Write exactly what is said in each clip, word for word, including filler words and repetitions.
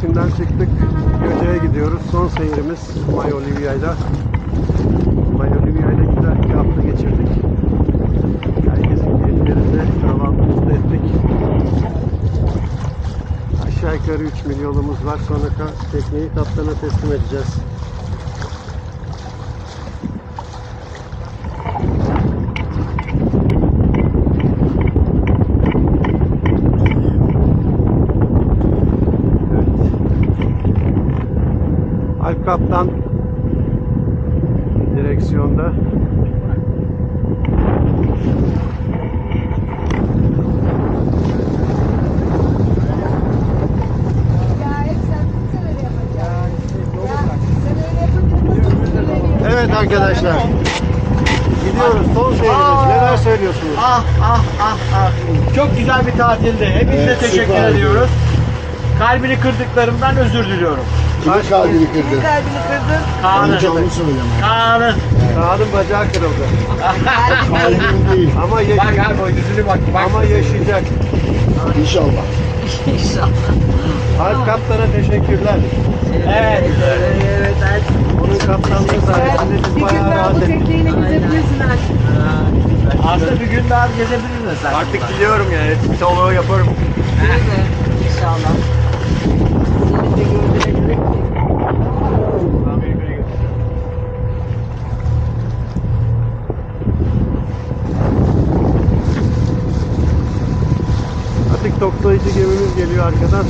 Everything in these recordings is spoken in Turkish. Zeytin'den çıktık, Göcek'e gidiyoruz. Son seyrimiz MyOlivia'yla. MyOlivia'yla güzel iki hafta geçirdik. Herkesin niyetlerinde kahvaltımızı ettik. Aşağı yukarı üç mil yolumuz var. Sonra tekneyi kaptana teslim edeceğiz. Kaptan direksiyonda. Evet arkadaşlar, gidiyoruz. Son seyrimiz. Neler söylüyorsunuz? Ah ah ah ah. Çok güzel bir tatildi. Hepinize evet, teşekkür süper. ediyoruz. Kalbini kırdıklarımdan özür diliyorum. Kimin kalbini kırdın? Kalbini kırdın. Kaan'ın. Kaan'ın. Kaan'ın bacağı kırıldı. Kalbim değil. Ama yaşayacak. Bak abi, yüzünü bak. bak. Ama yaşayacak. İnşallah. İnşallah. Alp kaptana teşekkürler. Evet. Evet. Onun kaptanlığı sayesinde biz bayağı rahat ettik. Bir gün daha bu tekneyle gezebilirsin artık. Aslında bir gün daha gezebiliriz artık. Artık biliyorum yani. Solo yaparım. İnşallah. Atık toplayıcı gemimiz geliyor arkadan.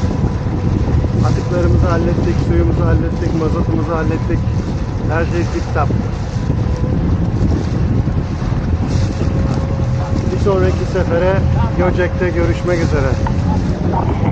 Atıklarımızı hallettik, suyumuzu hallettik, mazotumuzu hallettik. Her şey tip-top. Bir sonraki sefere Göcek'te görüşmek üzere.